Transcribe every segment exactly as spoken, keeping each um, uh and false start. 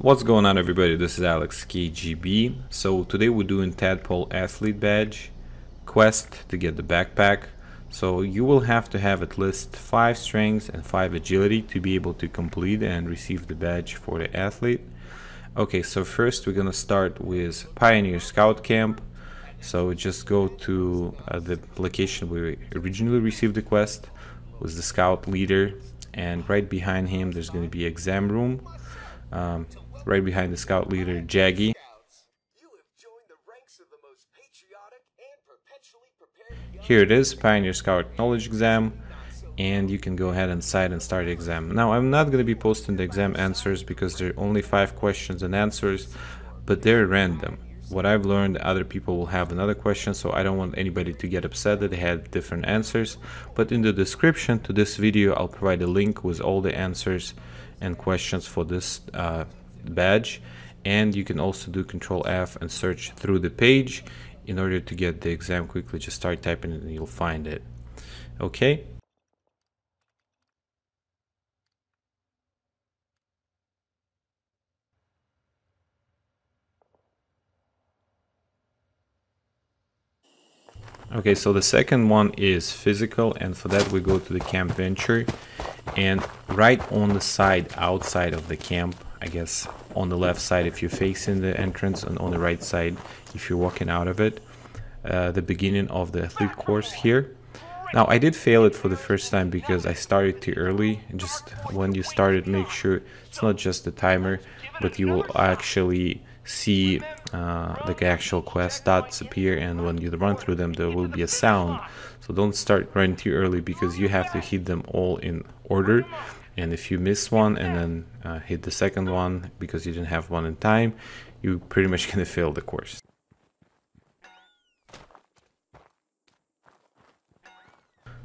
What's going on, everybody? This is Alex K G B. So today we're doing Tadpole Athlete Badge quest to get the backpack. So you will have to have at least five strength and five agility to be able to complete and receive the badge for the athlete. Okay, so first we're gonna start with Pioneer Scout Camp. So just go to uh, the location where we originally received the quest with the scout leader, and right behind him there's gonna be exam room. Um, Right behind the scout leader, Jaggy. Here it is, Pioneer Scout Knowledge Exam, and you can go ahead and sign and start the exam. Now, I'm not going to be posting the exam answers because there are only five questions and answers, but they're random. What I've learned, other people will have another question, so I don't want anybody to get upset that they had different answers. But in the description to this video, I'll provide a link with all the answers and questions for this uh, badge, and you can also do Control F and search through the page in order to get the exam quickly. Just start typing it and you'll find it. Okay. Okay, so the second one is physical, and for that we go to the camp venture, and right on the side outside of the camp, I guess on the left side if you're facing the entrance, and on the right side if you're walking out of it, uh, the beginning of the athlete course here. Now, I did fail it for the first time because I started too early, and just when you started, make sure it's not just the timer, but you will actually see uh, the actual quest dots appear, and when you run through them there will be a sound. So don't start running too early because you have to hit them all in order. And if you miss one and then uh, hit the second one because you didn't have one in time, you're pretty much gonna fail the course.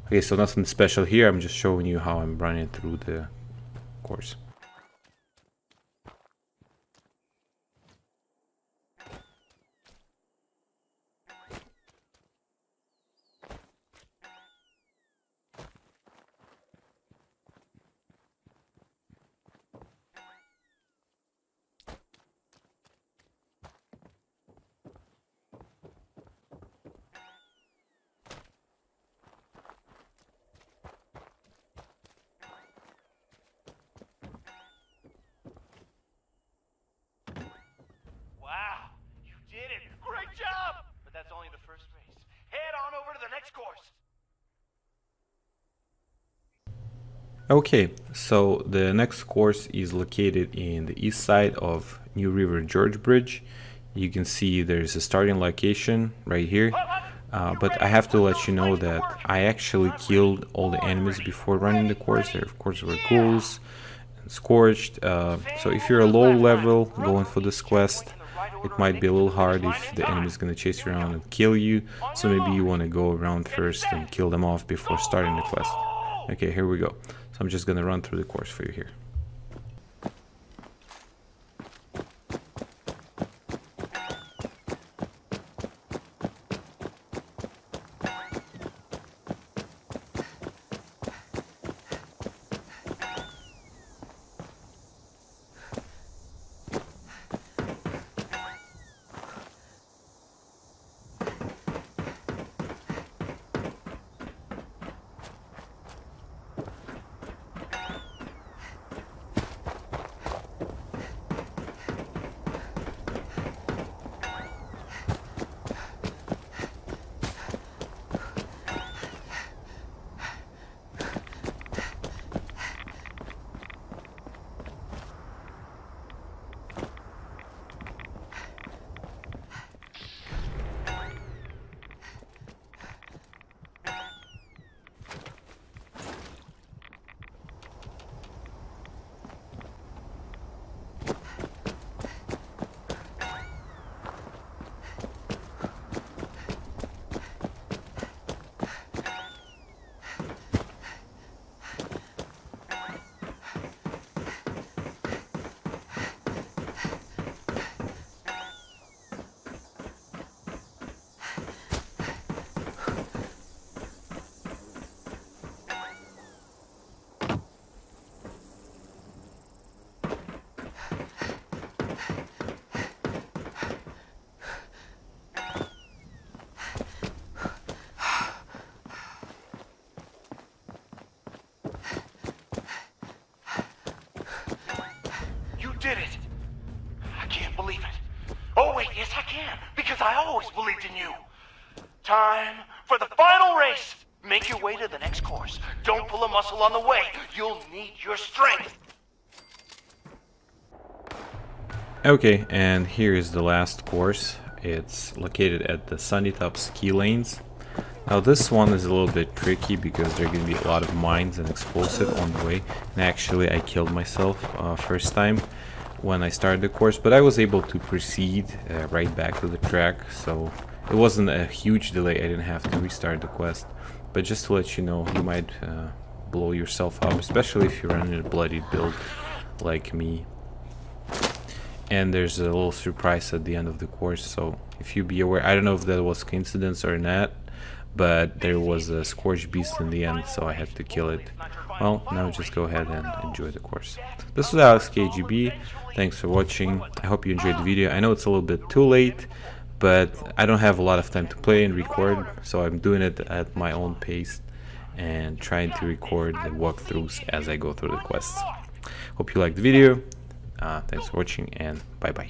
Okay, so nothing special here. I'm just showing you how I'm running through the course. Okay, so the next course is located in the east side of New River George Bridge. You can see there's a starting location right here, uh, but I have to let you know that I actually killed all the enemies before running the course. There of course were ghouls and scorched, uh, so if you're a low level going for this quest, it might be a little hard if the enemy is going to chase you around and kill you, so maybe you want to go around first and kill them off before starting the quest. Okay, here we go. So I'm just going to run through the course for you here. did it. I can't believe it. Oh wait, yes I can, because I always believed in you. Time for the final race. Make your way to the next course. Don't pull a muscle on the way. You'll need your strength. Okay, and here is the last course. It's located at the Sunnytop ski lanes. Now this one is a little bit tricky because there are going to be a lot of mines and explosive on the way. And actually I killed myself uh, first time when I started the course, but I was able to proceed uh, right back to the track, so it wasn't a huge delay. I didn't have to restart the quest. But just to let you know, you might uh, blow yourself up, especially if you run in a bloodied build like me. And there's a little surprise at the end of the course, so if you be aware, I don't know if that was coincidence or not, but there was a scourge beast in the end, so I had to kill it. Well, now just go ahead and enjoy the course. This was Alex K G B, thanks for watching, I hope you enjoyed the video. I know it's a little bit too late, but I don't have a lot of time to play and record, so I'm doing it at my own pace and trying to record the walkthroughs as I go through the quests. Hope you liked the video, uh, thanks for watching, and bye bye.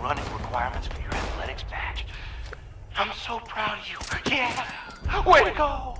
Running requirements for your athletics badge. I'm so proud of you. Yeah! Way to go!